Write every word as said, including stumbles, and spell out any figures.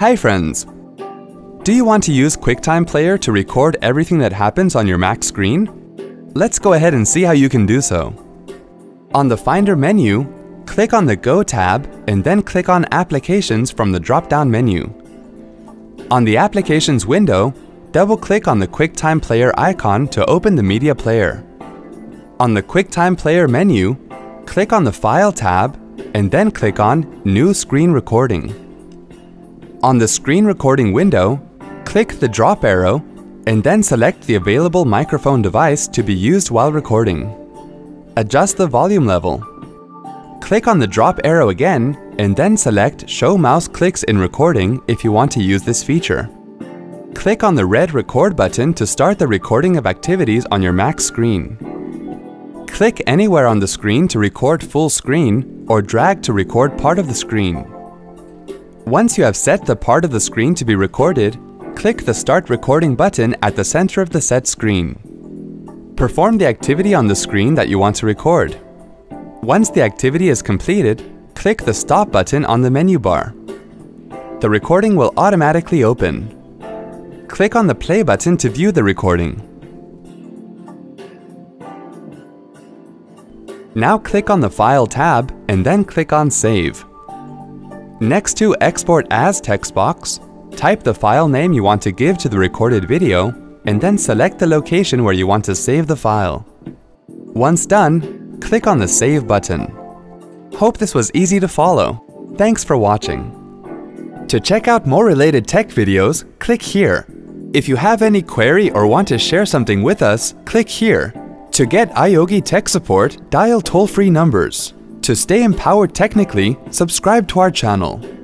Hi friends! Do you want to use QuickTime Player to record everything that happens on your Mac screen? Let's go ahead and see how you can do so. On the Finder menu, click on the Go tab and then click on Applications from the drop-down menu. On the Applications window, double-click on the QuickTime Player icon to open the media player. On the QuickTime Player menu, click on the File tab and then click on New Screen Recording. On the Screen Recording window, click the drop arrow and then select the available microphone device to be used while recording. Adjust the volume level. Click on the drop arrow again and then select Show Mouse Clicks in Recording if you want to use this feature. Click on the red Record button to start the recording of activities on your Mac screen. Click anywhere on the screen to record full screen or drag to record part of the screen. Once you have set the part of the screen to be recorded, click the Start Recording button at the center of the set screen. Perform the activity on the screen that you want to record. Once the activity is completed, click the Stop button on the menu bar. The recording will automatically open. Click on the Play button to view the recording. Now click on the File tab and then click on Save. Next to Export As text box, type the file name you want to give to the recorded video and then select the location where you want to save the file. Once done, click on the Save button. Hope this was easy to follow. Thanks for watching. To check out more related tech videos, click here. If you have any query or want to share something with us, click here. To get iYogi tech support, dial toll-free numbers. To stay empowered technically, subscribe to our channel.